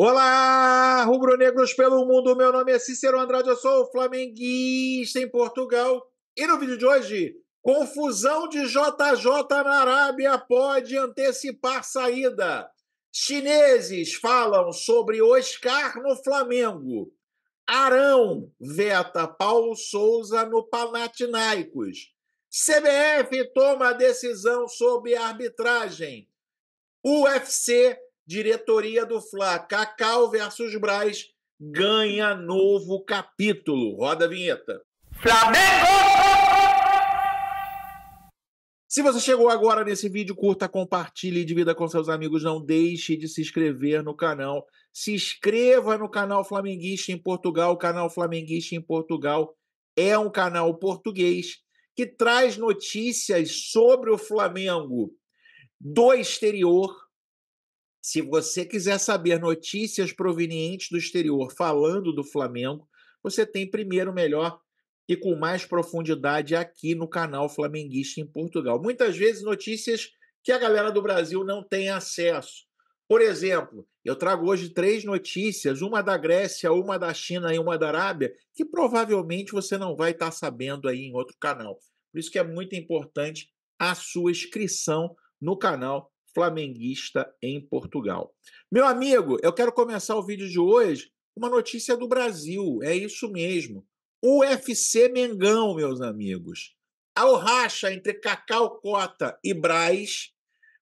Olá, rubro-negros pelo mundo, meu nome é Cícero Andrade, eu sou flamenguista em Portugal. E no vídeo de hoje, confusão de JJ na Arábia pode antecipar saída. Chineses falam sobre Oscar no Flamengo. Arão veta Paulo Sousa no Panathinaikos. CBF toma decisão sobre arbitragem. UFC... Diretoria do Fla, Cacau versus Braz, ganha novo capítulo. Roda a vinheta. Flamengo! Se você chegou agora nesse vídeo, curta, compartilhe e divida com seus amigos. Não deixe de se inscrever no canal. Se inscreva no canal Flamenguista em Portugal. O canal Flamenguista em Portugal é um canal português que traz notícias sobre o Flamengo do exterior. Se você quiser saber notícias provenientes do exterior falando do Flamengo, você tem primeiro, melhor e com mais profundidade aqui no canal Flamenguista em Portugal. Muitas vezes notícias que a galera do Brasil não tem acesso. Por exemplo, eu trago hoje 3 notícias, uma da Grécia, uma da China e uma da Arábia, que provavelmente você não vai estar sabendo aí em outro canal. Por isso que é muito importante a sua inscrição no canal Flamenguista em Portugal. Meu amigo, eu quero começar o vídeo de hoje com uma notícia do Brasil, é isso mesmo. UFC Mengão, meus amigos. A racha entre Cacau Cota e Braz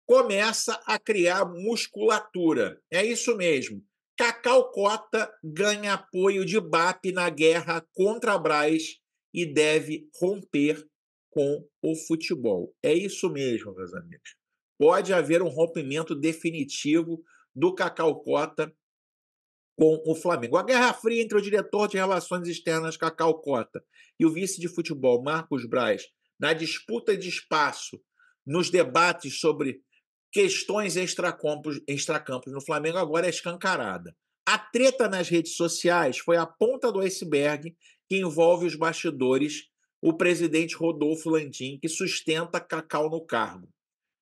começa a criar musculatura, é isso mesmo. Cacau Cota ganha apoio de Ubape na guerra contra Braz e deve romper com o futebol. É isso mesmo, meus amigos. Pode haver um rompimento definitivo do Cacau Cota com o Flamengo. A guerra fria entre o diretor de relações externas Cacau Cota e o vice de futebol Marcos Braz na disputa de espaço nos debates sobre questões extracampos no Flamengo agora é escancarada. A treta nas redes sociais foi a ponta do iceberg que envolve os bastidores, o presidente Rodolfo Landim, que sustenta Cacau no cargo,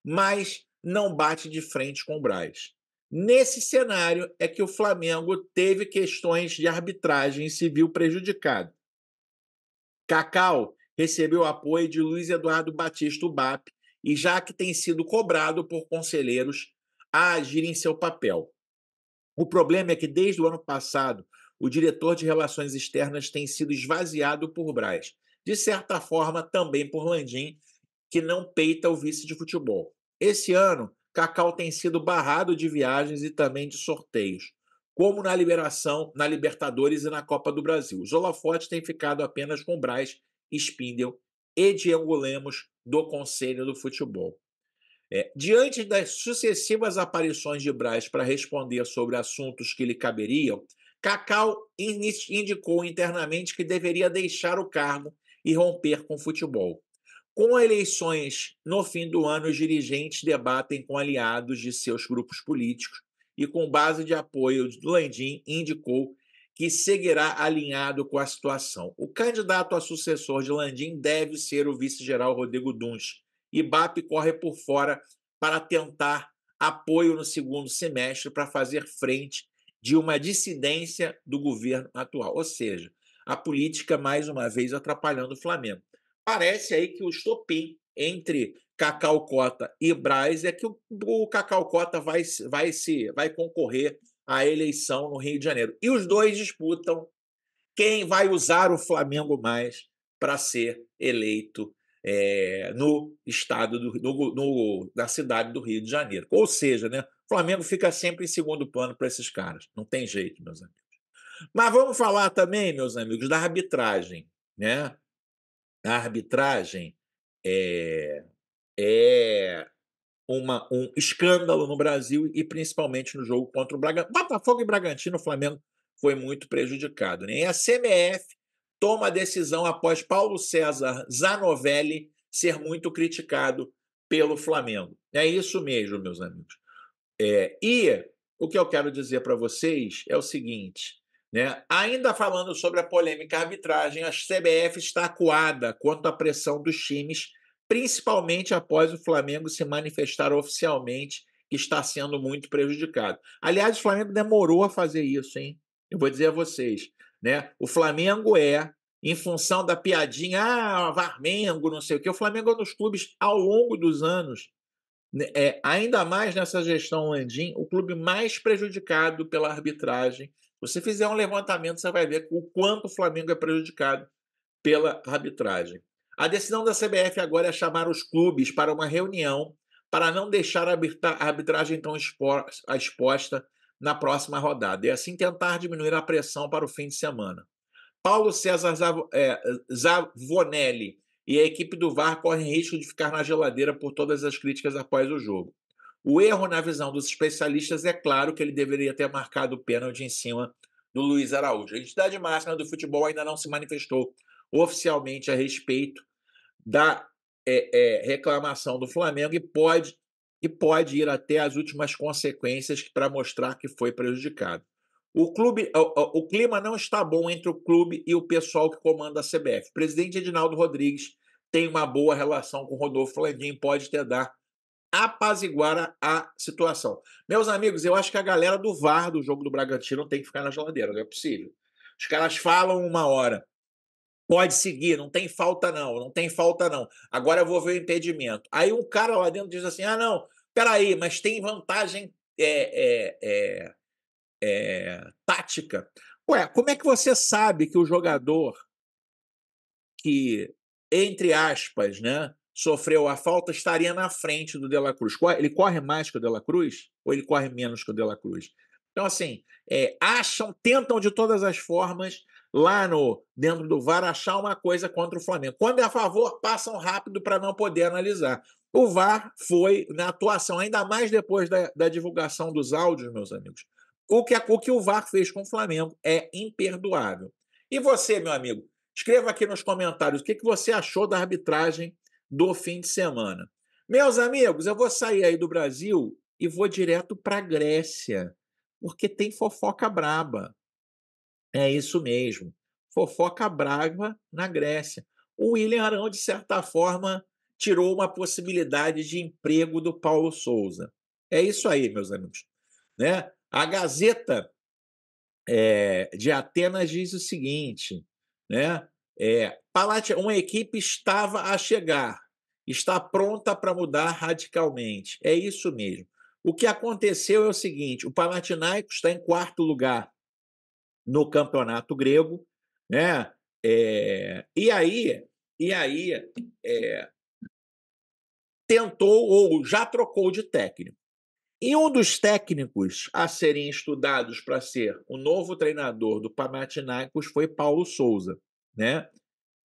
mas não bate de frente com o Braz. Nesse cenário é que o Flamengo teve questões de arbitragem e se viu prejudicado. Cacau recebeu apoio de Luiz Eduardo Batista Ubape e já que tem sido cobrado por conselheiros a agir em seu papel. O problema é que desde o ano passado o diretor de relações externas tem sido esvaziado por Braz, de certa forma também por Landim, que não peita o vice de futebol. Esse ano, Cacau tem sido barrado de viagens e também de sorteios, como na Libertadores e na Copa do Brasil. Os holofotes têm ficado apenas com Braz, Spindel e Diego Lemos do Conselho do Futebol. Diante das sucessivas aparições de Braz para responder sobre assuntos que lhe caberiam, Cacau indicou internamente que deveria deixar o cargo e romper com o futebol. Com eleições no fim do ano, os dirigentes debatem com aliados de seus grupos políticos e, com base de apoio do Landim, indicou que seguirá alinhado com a situação. O candidato a sucessor de Landim deve ser o vice-geral Rodrigo Duns. Ubape corre por fora para tentar apoio no segundo semestre para fazer frente de uma dissidência do governo atual. Ou seja, a política, mais uma vez, atrapalhando o Flamengo. Parece aí que o estopim entre Cacau Cota e Braz é que o Cacau Cota vai concorrer à eleição no Rio de Janeiro. E os dois disputam quem vai usar o Flamengo mais para ser eleito na cidade do Rio de Janeiro. Ou seja, né, o Flamengo fica sempre em segundo plano para esses caras. Não tem jeito, meus amigos. Mas vamos falar também, meus amigos, da arbitragem, né? A arbitragem é um escândalo no Brasil e principalmente no jogo contra o Bragantino. Botafogo e Bragantino, o Flamengo foi muito prejudicado, né? E a CBF toma a decisão após Paulo César Zanovelli ser muito criticado pelo Flamengo. É isso mesmo, meus amigos. E o que eu quero dizer para vocês é o seguinte... Né? Ainda falando sobre a polêmica arbitragem, a CBF está acuada quanto à pressão dos times, principalmente após o Flamengo se manifestar oficialmente está sendo muito prejudicado. Aliás, o Flamengo demorou a fazer isso, hein? Eu vou dizer a vocês, né? O Flamengo é, em função da piadinha, ah, Varmengo, não sei o quê, o Flamengo é um dos clubes, ao longo dos anos, é, ainda mais nessa gestão Landim, o clube mais prejudicado pela arbitragem. Se você fizer um levantamento, você vai ver o quanto o Flamengo é prejudicado pela arbitragem. A decisão da CBF agora é chamar os clubes para uma reunião para não deixar a arbitragem tão exposta na próxima rodada e assim tentar diminuir a pressão para o fim de semana. Paulo César Zanovelli e a equipe do VAR correm risco de ficar na geladeira por todas as críticas após o jogo. O erro, na visão dos especialistas, é claro que ele deveria ter marcado o pênalti em cima do Luiz Araújo. A entidade máxima do futebol ainda não se manifestou oficialmente a respeito da reclamação do Flamengo e pode ir até as últimas consequências para mostrar que foi prejudicado. O clima não está bom entre o clube e o pessoal que comanda a CBF. O presidente Edinaldo Rodrigues tem uma boa relação com o Rodolfo Landim, pode tentar apaziguar a situação. Meus amigos, eu acho que a galera do VAR do jogo do Bragantino tem que ficar na geladeira, não é possível. Os caras falam uma hora, pode seguir, não tem falta não, não tem falta não. Agora eu vou ver o impedimento. Aí um cara lá dentro diz assim, ah não, peraí, mas tem vantagem tática. Ué, como é que você sabe que o jogador que, entre aspas, né, sofreu a falta estaria na frente do De La Cruz? Ele corre mais que o De La Cruz? Ou ele corre menos que o De La Cruz? Então, assim, tentam de todas as formas lá dentro do VAR achar uma coisa contra o Flamengo. Quando é a favor, passam rápido para não poder analisar. O VAR foi na atuação, ainda mais depois da divulgação dos áudios, meus amigos. O que o VAR fez com o Flamengo é imperdoável. E você, meu amigo, escreva aqui nos comentários o que você achou da arbitragem do fim de semana. Meus amigos, eu vou sair aí do Brasil e vou direto para a Grécia, porque tem fofoca braba. É isso mesmo. Fofoca brava na Grécia. O William Arão, de certa forma, tirou uma possibilidade de emprego do Paulo Sousa. É isso aí, meus amigos. Né? A Gazeta de Atenas diz o seguinte, né? Uma equipe estava a chegar, está pronta para mudar radicalmente. É isso mesmo. O que aconteceu é o seguinte, o Panathinaikos está em quarto lugar no campeonato grego, né? E aí tentou ou já trocou de técnico. E um dos técnicos a serem estudados para ser o novo treinador do Panathinaikos foi Paulo Sousa, né?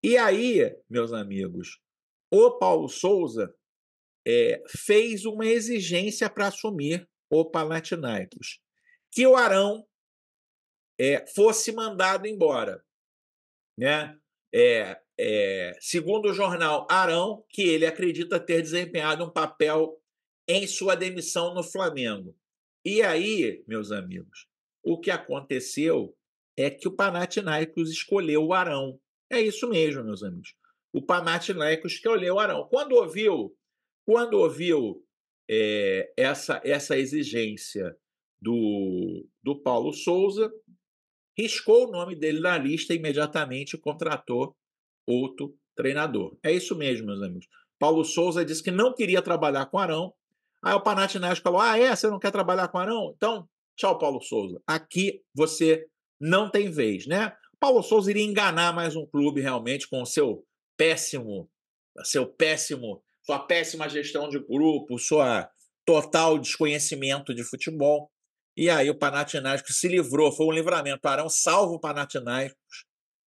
E aí, meus amigos, o Paulo Sousa fez uma exigência para assumir o Panathinaikos, que o Arão fosse mandado embora, né? Segundo o jornal Arão, que ele acredita ter desempenhado um papel em sua demissão no Flamengo. E aí, meus amigos, o que aconteceu é que o Panathinaikos escolheu o Arão. É isso mesmo, meus amigos. O Panathinaikos escolheu o Arão. Quando ouviu essa exigência do Paulo Sousa, riscou o nome dele na lista e imediatamente contratou outro treinador. É isso mesmo, meus amigos. Paulo Sousa disse que não queria trabalhar com Arão. Aí o Panathinaikos falou, você não quer trabalhar com Arão? Então, tchau, Paulo Sousa. Aqui você não tem vez, né? Paulo Sousa iria enganar mais um clube realmente com o sua péssima gestão de grupo, sua total desconhecimento de futebol. E aí o Panathinaikos se livrou, foi um livramento. Arão salva o Panathinaikos,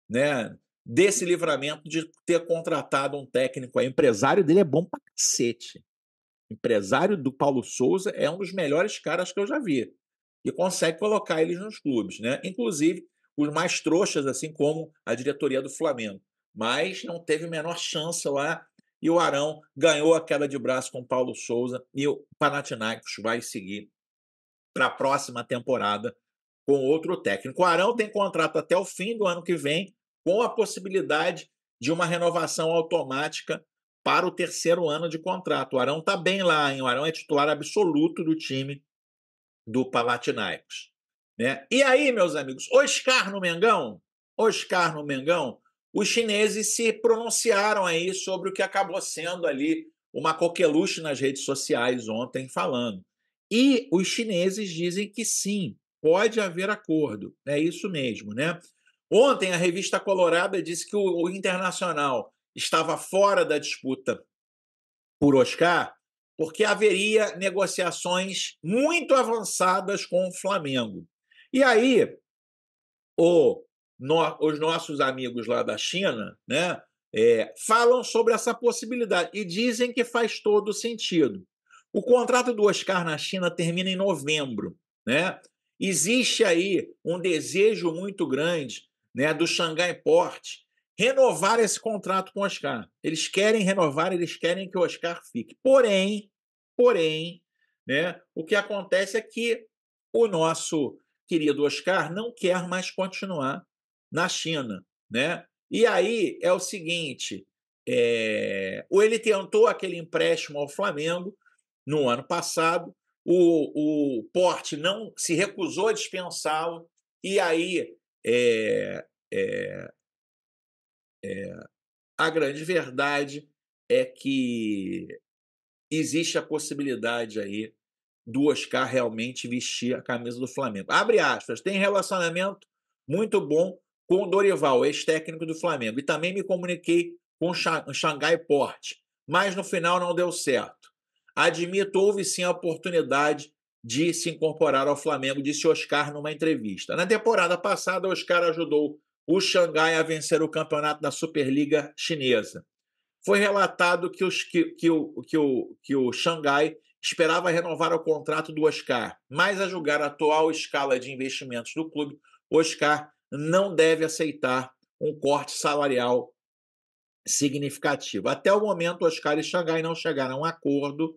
né, desse livramento de ter contratado um técnico. O empresário dele é bom pra cacete. O empresário do Paulo Sousa é um dos melhores caras que eu já vi. E consegue colocar eles nos clubes, né? Inclusive os mais trouxas, assim como a diretoria do Flamengo. Mas não teve a menor chance lá e o Arão ganhou a queda de braço com o Paulo Sousa e o Panathinaikos vai seguir para a próxima temporada com outro técnico. O Arão tem contrato até o fim do ano que vem com a possibilidade de uma renovação automática para o terceiro ano de contrato. O Arão está bem lá, hein? O Arão é titular absoluto do time do Panathinaikos, né? E aí, meus amigos, Oscar no Mengão, os chineses se pronunciaram aí sobre o que acabou sendo ali uma coqueluche nas redes sociais ontem falando. E os chineses dizem que sim, pode haver acordo. É isso mesmo, né? Ontem a revista Colorada disse que o Internacional estava fora da disputa por Oscar porque haveria negociações muito avançadas com o Flamengo. E aí, os nossos amigos lá da China, né, falam sobre essa possibilidade e dizem que faz todo sentido. O contrato do Oscar na China termina em novembro, né? Existe aí um desejo muito grande, né, do Shanghai Port renovar esse contrato com o Oscar. Eles querem renovar, eles querem que o Oscar fique. Porém, né, o que acontece é que o nosso querido Oscar não quer mais continuar na China, né? E aí é o seguinte, ou ele tentou aquele empréstimo ao Flamengo no ano passado, o Porte não se recusou a dispensá-lo, e aí a grande verdade é que existe a possibilidade aí do Oscar realmente vestir a camisa do Flamengo. Abre aspas, tem relacionamento muito bom com o Dorival, ex-técnico do Flamengo, e também me comuniquei com o Shanghai Port, mas no final não deu certo. Admito, houve sim a oportunidade de se incorporar ao Flamengo, disse Oscar numa entrevista. Na temporada passada, Oscar ajudou o Shanghai a vencer o campeonato da Superliga Chinesa. Foi relatado que o Shanghai esperava renovar o contrato do Oscar, mas a julgar a atual escala de investimentos do clube, Oscar não deve aceitar um corte salarial significativo. Até o momento, Oscar e Shanghai não chegaram a um acordo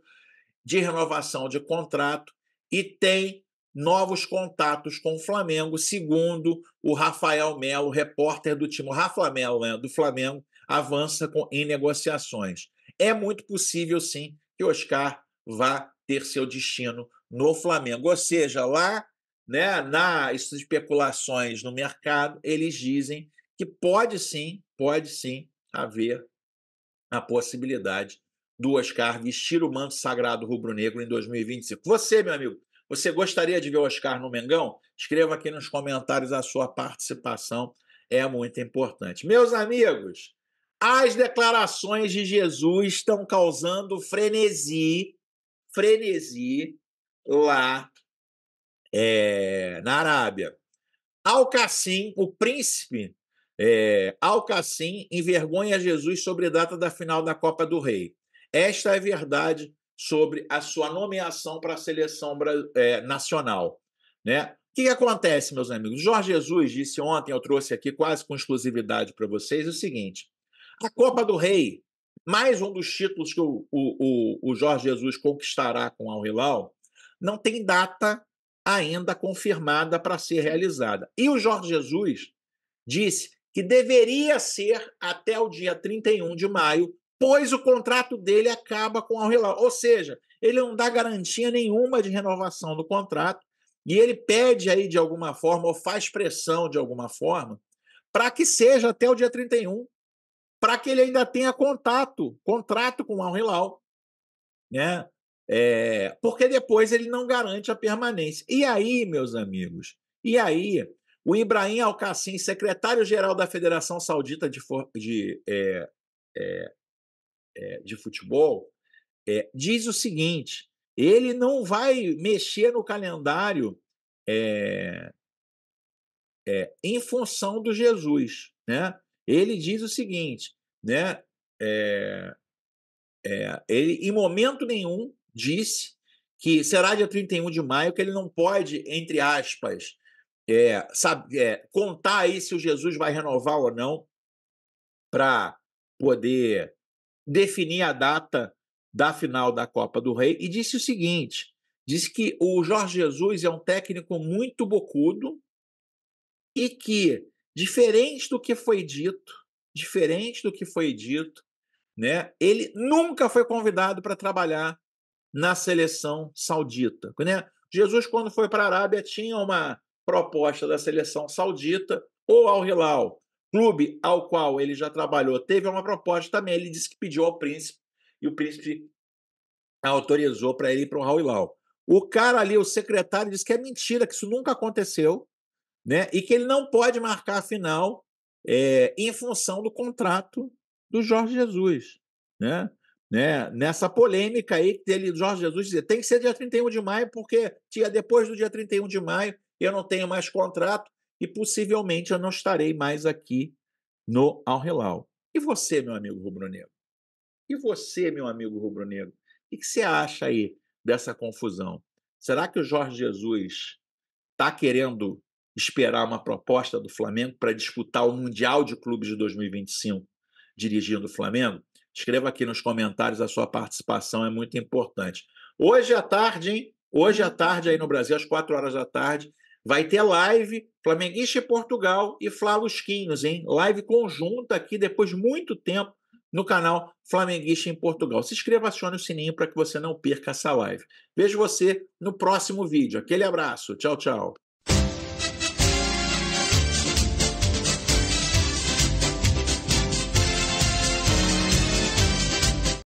de renovação de contrato e tem novos contatos com o Flamengo, segundo o Rafael Melo, repórter do time. O Rafael Melo, né, do Flamengo, avança em negociações. É muito possível, sim, que Oscar vá ter seu destino no Flamengo. Ou seja, lá, né, nas especulações no mercado, eles dizem que pode sim haver a possibilidade do Oscar vestir o manto sagrado rubro-negro em 2025. Você, meu amigo, você gostaria de ver o Oscar no Mengão? Escreva aqui nos comentários, a sua participação é muito importante. Meus amigos, as declarações de Jesus estão causando frenesi lá na Arábia. Al-Kassim, o príncipe Al-Kassim, envergonha Jesus sobre a data da final da Copa do Rei. Esta é a verdade sobre a sua nomeação para a seleção nacional, né? O que acontece, meus amigos? Jorge Jesus disse ontem, eu trouxe aqui quase com exclusividade para vocês, o seguinte: a Copa do Rei, mais um dos títulos que o Jorge Jesus conquistará com Al-Hilal, não tem data ainda confirmada para ser realizada. E o Jorge Jesus disse que deveria ser até o dia 31 de maio, pois o contrato dele acaba com Al-Hilal. Ou seja, ele não dá garantia nenhuma de renovação do contrato e ele pede aí de alguma forma, ou faz pressão de alguma forma, para que seja até o dia 31, para que ele ainda tenha contrato com Al-Hilal, né? Porque depois ele não garante a permanência. E aí, meus amigos, o Ibrahim Al-Kassim, secretário-geral da Federação Saudita de Futebol, diz o seguinte: ele não vai mexer no calendário em função do Jesus, né? Ele diz o seguinte, né? Ele, em momento nenhum, disse que será dia 31 de maio, que ele não pode, entre aspas, contar aí se o Jesus vai renovar ou não para poder definir a data da final da Copa do Rei. E disse o seguinte, disse que o Jorge Jesus é um técnico muito bocudo e que, diferente do que foi dito, né? Ele nunca foi convidado para trabalhar na seleção saudita, né? Jesus, quando foi para a Arábia, tinha uma proposta da seleção saudita, ou Al-Hilal, clube ao qual ele já trabalhou, teve uma proposta também. Ele disse que pediu ao príncipe e o príncipe autorizou para ele ir para o Al-Hilal. O cara ali, o secretário, disse que é mentira, que isso nunca aconteceu, né? E que ele não pode marcar a final em função do contrato do Jorge Jesus, né? Nessa polêmica aí dele, Jorge Jesus dizia, tem que ser dia 31 de maio, porque depois do dia 31 de maio eu não tenho mais contrato e possivelmente eu não estarei mais aqui no Al-Hilal. E você, meu amigo rubro-negro? E você, meu amigo rubro-negro? O que você acha aí dessa confusão? Será que o Jorge Jesus está querendo esperar uma proposta do Flamengo para disputar o Mundial de Clubes de 2025 dirigindo o Flamengo? Escreva aqui nos comentários, a sua participação é muito importante. Hoje à tarde, hein? Hoje à tarde aí no Brasil, às 4 horas da tarde, vai ter live Flamenguista e Portugal e Flalusquinhos, hein? Live conjunta aqui depois de muito tempo no canal Flamenguista em Portugal. Se inscreva, acione o sininho para que você não perca essa live. Vejo você no próximo vídeo. Aquele abraço. Tchau, tchau.